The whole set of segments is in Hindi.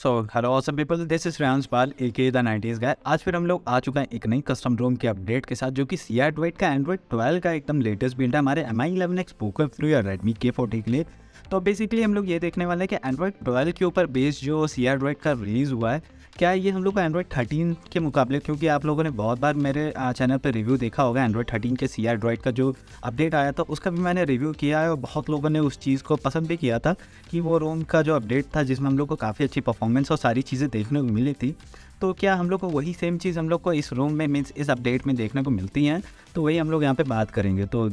So hello awesome people, this is Rehan Pal aka the 90s guy. आज फिर हम लोग आ चुका है एक नई कस्टम रोम के अपडेट के साथ, जो कि crDroid का एंड्रॉइड 12 का एकदम लेटेस्ट बिल्ड है हमारे Mi 11X, Poco F3 और Redmi K40 के लिए। तो बेसिकली हम लोग ये देखने वाले हैं कि एंड्रॉइड 12 के ऊपर बेस्ड जो crDroid का रिलीज़ हुआ है, क्या ये हम लोग को एंड्रॉइड 13 के मुकाबले, क्योंकि आप लोगों ने बहुत बार मेरे चैनल पर रिव्यू देखा होगा एंड्रॉइड 13 के crDroid का जो अपडेट आया था उसका भी मैंने रिव्यू किया है और बहुत लोगों ने उस चीज़ को पसंद भी किया था कि वो रोम का जो अपडेट था जिसमें हम लोग को काफ़ी अच्छी परफॉर्मेंस और सारी चीज़ें देखने को मिली थी। तो क्या हम लोग को वही सेम चीज़ हम लोग को इस रोम में मीन्स इस अपडेट में देखने को मिलती हैं, तो वही हम लोग यहाँ पर बात करेंगे। तो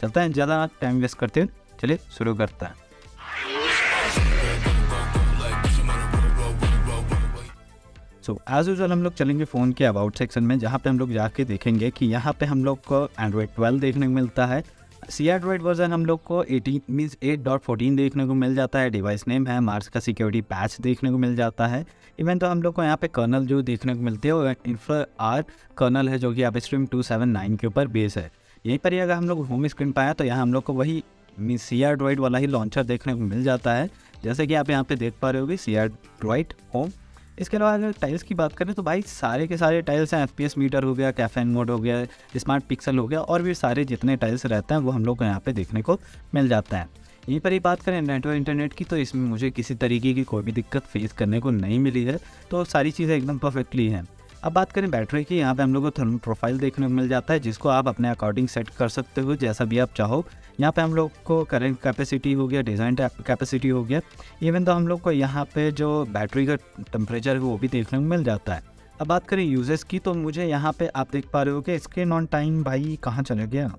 चलता है, ज़्यादा टाइम वेस्ट करते हैं, चलिए शुरू करता है। सो एज यूजुअल हम लोग चलेंगे फ़ोन के अबाउट सेक्शन में, जहाँ पे हम लोग जाके देखेंगे कि यहाँ पे हम लोग को एंड्रॉइड 12 देखने को मिलता है। crDroid वर्जन हम लोग को 18 मीन्स 8.14 देखने को मिल जाता है। डिवाइस नेम है, मार्स का सिक्योरिटी पैच देखने को मिल जाता है। इवन तो हम लोग को यहाँ पे कर्नल जो देखने को मिलती है वो इन्फ्रा R कर्नल है, जो कि आप स्ट्रीम 279 के ऊपर बेस है। यहीं पर अगर हम लोग होम स्क्रीन पर आया तो यहाँ हम लोग को वही मीन्स crDroid वाला ही लॉन्चर देखने को मिल जाता है, जैसे कि आप यहाँ पे देख पा रहे होगी crDroid होम। इसके अलावा अगर टाइल्स की बात करें तो भाई सारे के सारे टाइल्स हैं। FPS मीटर हो गया, कैफेन मोड हो गया, स्मार्ट पिक्सल हो गया, और भी सारे जितने टाइल्स रहते हैं वो हम लोग को यहाँ पे देखने को मिल जाता है। यहीं पर ही बात करें नेटवर्क इंटरनेट की, तो इसमें मुझे किसी तरीके की कोई भी दिक्कत फेस करने को नहीं मिली है, तो सारी चीज़ें एकदम परफेक्टली हैं। अब बात करें बैटरी की, यहाँ पे हम लोग को थर्मल प्रोफाइल देखने को मिल जाता है, जिसको आप अपने अकॉर्डिंग सेट कर सकते हो जैसा भी आप चाहो। यहाँ पे हम लोग को करेंट कैपेसिटी हो गया, डिज़ाइन कैपेसिटी हो गया, इवन तो हम लोग को यहाँ पे जो बैटरी का टेम्परेचर है वो भी देखने को मिल जाता है। अब बात करें यूजेस की, तो मुझे यहाँ पर आप देख पा रहे हो कि स्क्रीन ऑन टाइम भाई कहाँ चले गया।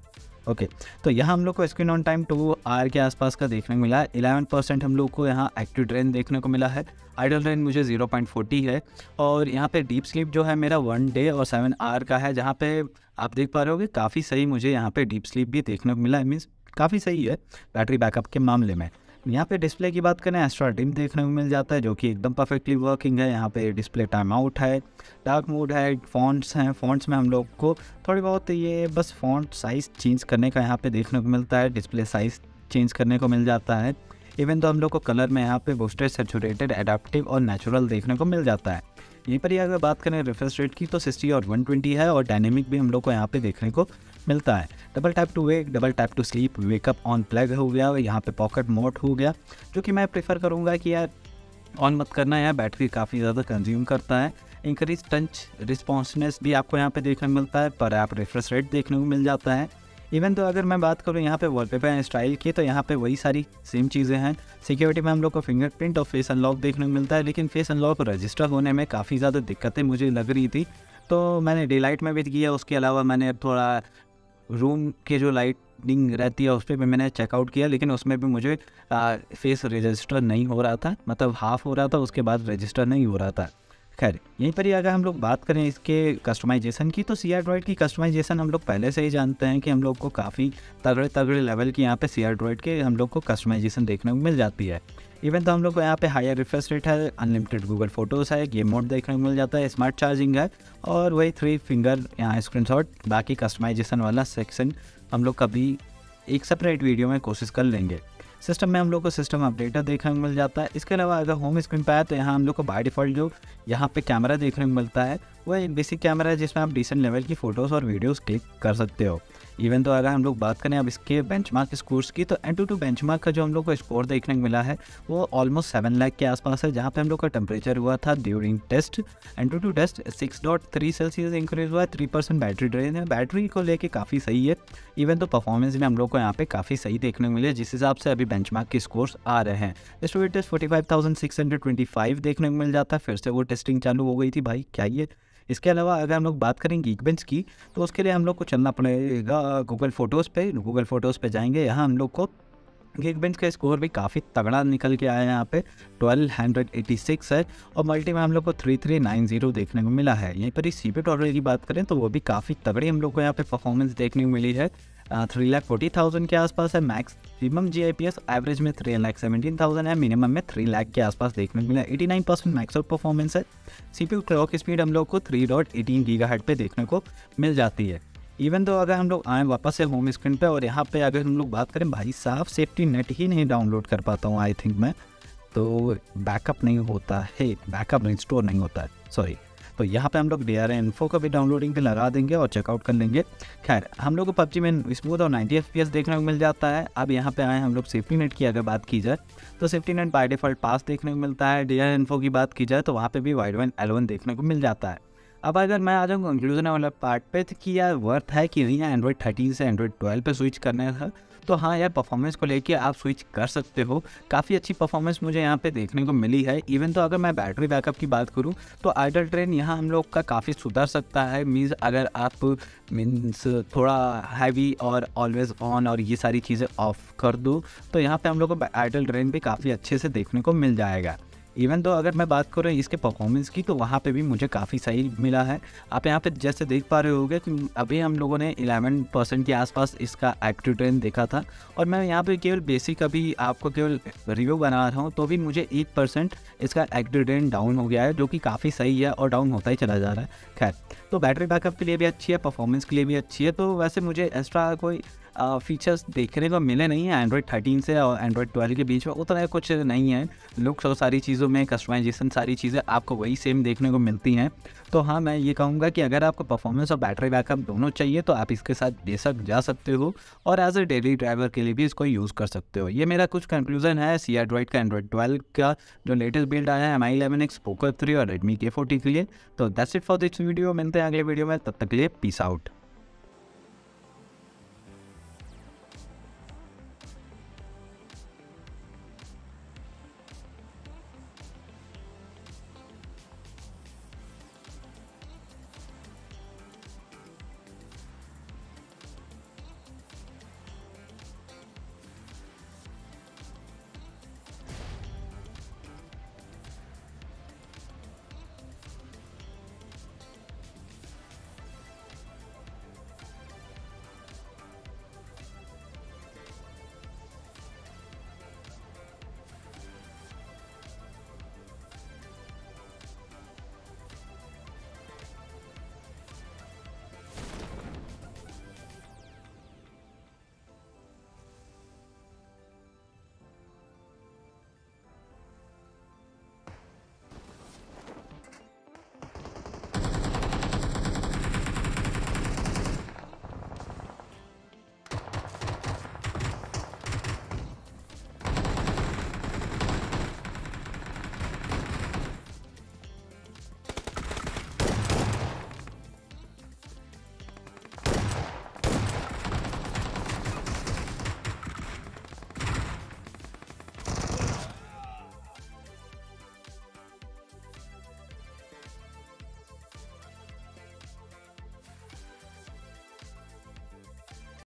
ओके, तो यहाँ हम लोग को स्क्रीन ऑन टाइम 2 आवर के आसपास का देखने को मिला है। 11% हम लोग को यहाँ एक्टिव ड्रेन देखने को मिला है। आइडल ड्रेन मुझे 0.40 है, और यहाँ पे डीप स्लीप जो है मेरा 1 डे और 7 आवर का है, जहाँ पे आप देख पा रहे हो कि काफ़ी सही मुझे यहाँ पे डीप स्लीप भी देखने को मिला है, मीन्स काफ़ी सही है बैटरी बैकअप के मामले में। यहाँ पे डिस्प्ले की बात करें, एस्ट्रा डिम देखने को मिल जाता है, जो कि एकदम परफेक्टली वर्किंग है। यहाँ पे डिस्प्ले टाइम आउट है, डार्क मोड है, फॉन्ट्स हैं। फॉन्ट्स में हम लोग को थोड़ी बहुत ये बस फॉन्ट साइज़ चेंज करने का यहाँ पे देखने को मिलता है, डिस्प्ले साइज़ चेंज करने को मिल जाता है। इवन तो हम लोग को कलर में यहाँ पे बूस्टेड, सेचुरेटेड, एडाप्टिव और नेचुरल देखने को मिल जाता है। यहीं पर ही अगर बात करें रिफ्रेश रेट की, तो 60 और 120 है, और डायनेमिक भी हम लोग को यहाँ पे देखने को मिलता है। Double tap to wake, double tap to sleep, wake up on plug हो गया, यहाँ पे पॉकेट मोड हो गया, जो कि मैं प्रेफर करूँगा कि यार ऑन मत करना, यार बैटरी काफ़ी ज़्यादा कंज्यूम करता है। इंक्रीज टच रिस्पॉन्सनेस भी आपको यहाँ पर देखने को मिलता है, पर आप रिफ्रेश रेट देखने को मिल जाता है। इवन तो अगर मैं बात करूँ यहाँ पे वॉलपेपर स्टाइल की, तो यहाँ पे वही सारी सेम चीज़ें हैं। सिक्योरिटी में हम लोग को फिंगरप्रिंट और फेस अनलॉक देखने को मिलता है, लेकिन फेस अनलॉक रजिस्टर होने में काफ़ी ज़्यादा दिक्कतें मुझे लग रही थी, तो मैंने डे लाइट में भी किया। उसके अलावा मैंने थोड़ा रूम के जो लाइटिंग रहती है उस पर भी मैंने चेकआउट किया, लेकिन उसमें भी मुझे फेस रजिस्टर नहीं हो रहा था, मतलब हाफ हो रहा था, उसके बाद रजिस्टर नहीं हो रहा था। खैर, यहीं पर ही अगर हम लोग बात करें इसके कस्टमाइजेशन की, तो crDroid की कस्टमाइजेशन हम लोग पहले से ही जानते हैं कि हम लोग को काफ़ी तगड़े तगड़े लेवल की यहाँ पे crDroid के हम लोग को कस्टमाइजेशन देखने को मिल जाती है। इवन तो हम लोग को यहाँ पे हायर रिफ्रेश रेट है, अनलिमिटेड गूगल फोटोज़ है, गेम मोड देखने को मिल जाता है, स्मार्ट चार्जिंग है, और वही 3 फिंगर यहाँ स्क्रीनशॉट। बाकी कस्टमाइजेशन वाला सेक्शन हम लोग कभी एक सेपरेट वीडियो में कोशिश कर लेंगे। सिस्टम में हम लोग को सिस्टम अपडेटर देखने को मिल जाता है। इसके अलावा अगर होम स्क्रीन पर आया तो यहाँ हम लोग को बाय डिफ़ॉल्ट जो यहाँ पे कैमरा देखने को मिलता है वो एक बेसिक कैमरा है, जिसमें आप डिसेंट लेवल की फ़ोटोज़ और वीडियोस क्लिक कर सकते हो। इवन तो अगर हम लोग बात करें अब इसके बेंचमार्क स्कोर्स की, तो Antutu बेंचमार्क का जो हम लोग को स्कोर देखने को मिला है वो ऑलमोस्ट 7 लाख के आसपास है, जहाँ पे हम लोग का टेम्परेचर हुआ था during test Antutu test 6.3 Celsius increase हुआ है। 3% बैटरी ड्रेन है, बैटरी को लेके काफ़ी सही है। इवन तो परफॉर्मेंस भी हम लोग को यहाँ पे काफ़ी सही देखने को मिले, जिस हिसाब से अभी बेंचमार्क के स्कोर्स आ रहे हैं। स्टोरेज टेस्ट 45,625 देखने को मिल जाता है, फिर से वो टेस्टिंग चालू हो गई थी भाई, क्या ये। इसके अलावा अगर हम लोग बात करें Geekbench की, तो उसके लिए हम लोग को चलना पड़ेगा गूगल फ़ोटोज़ पे। गूगल फ़ोटोज़ पे जाएंगे, यहाँ हम लोग को Geekbench का स्कोर भी काफ़ी तगड़ा निकल के आया है, यहाँ पे 1286 है, और मल्टी में हम लोग को 3390 देखने को मिला है। यहीं पर ही सीपीट ऑर्डर की बात करें तो वो भी काफ़ी तगड़ी हम लोग को यहाँ पे परफॉर्मेंस देखने को मिली है। 3,40,000 के आसपास है मैक्सिमम GIPS, एवरेज में 3,17,000 है, मिनिमम में 3 लाख के आसपास देखने को मिला। 89% मैक्स आउट परफॉर्मेंस है। CPU क्लॉक स्पीड हम लोग को 3.18 GHz पे देखने को मिल जाती है। इवन तो अगर हम लोग आए वापस से होम स्क्रीन पे, और यहाँ पे अगर हम लोग बात करें भाई साहब, सेफ्टी नेट ही नहीं डाउनलोड कर पाता हूँ आई थिंक मैं, तो बैकअप नहीं होता है, बैकअप नहीं, स्टोर नहीं होता है, सॉरी। तो यहाँ पे हम लोग DRMInfo का भी डाउनलोडिंग पे लगा देंगे और चेकआउट कर लेंगे। खैर, हम लोग को PUBG में स्मूथ और 90 FPS देखने को मिल जाता है। अब यहाँ पे आए हम लोग SafetyNet की अगर बात की जाए तो SafetyNet बाय डिफ़ॉल्ट पास देखने को मिलता है। DRMInfo की बात की जाए तो वहाँ पे भी वाइड देखने को मिल जाता है। अब अगर मैं आ जाऊँ कंक्लूजन वाला पार्ट पे कि यार वर्थ है कि नहीं Android 13 से Android 12 पे स्विच करने का, तो हाँ यार, परफॉर्मेंस को लेके आप स्विच कर सकते हो। काफ़ी अच्छी परफॉर्मेंस मुझे यहाँ पे देखने को मिली है। इवन तो अगर मैं बैटरी बैकअप की बात करूँ तो आइडल ट्रेन यहाँ हम लोग का काफ़ी सुधर सकता है। मीन्स अगर आप थोड़ा हैवी और ऑलवेज़ ऑन और ये सारी चीज़ें ऑफ कर दो तो यहाँ पर हम लोग को आइडल ट्रेन भी काफ़ी अच्छे से देखने को मिल जाएगा। इवन तो अगर मैं बात करूँ इसके परफॉर्मेंस की तो वहाँ पे भी मुझे काफ़ी सही मिला है। आप यहाँ पे जैसे देख पा रहे होगे कि अभी हम लोगों ने 11% के आसपास इसका एक्टिव ट्रेंड देखा था और मैं यहाँ पे केवल बेसिक अभी आपको केवल रिव्यू बना रहा हूँ तो भी मुझे 8% इसका एक्टिव ट्रेंड डाउन हो गया है, जो कि काफ़ी सही है और डाउन होता ही चला जा रहा है। खैर, तो बैटरी बैकअप के लिए भी अच्छी है, परफॉर्मेंस के लिए भी अच्छी है। तो वैसे मुझे एक्स्ट्रा कोई फीचर्स देखने को मिले नहीं है Android 13 से और Android 12 के बीच में, उतना कुछ नहीं है। लुक्स और सारी चीज़ों में कस्टमाइजेशन सारी चीज़ें आपको वही सेम देखने को मिलती हैं। तो हाँ, मैं ये कहूँगा कि अगर आपको परफॉर्मेंस और बैटरी बैकअप दोनों चाहिए तो आप इसके साथ बेशक जा सकते हो और एज अ डेली ड्राइवर के लिए भी इसको यूज़ कर सकते हो। ये मेरा कुछ कंक्लूजन है crDroid का Android 12 का जो लेटेस्ट बिल्ड आया है Mi 11X, Poco F3 और Redmi K40 के लिए। तो that's it for this video. मिलते हैं अगले वीडियो में, तब तक के लिए पीस आउट।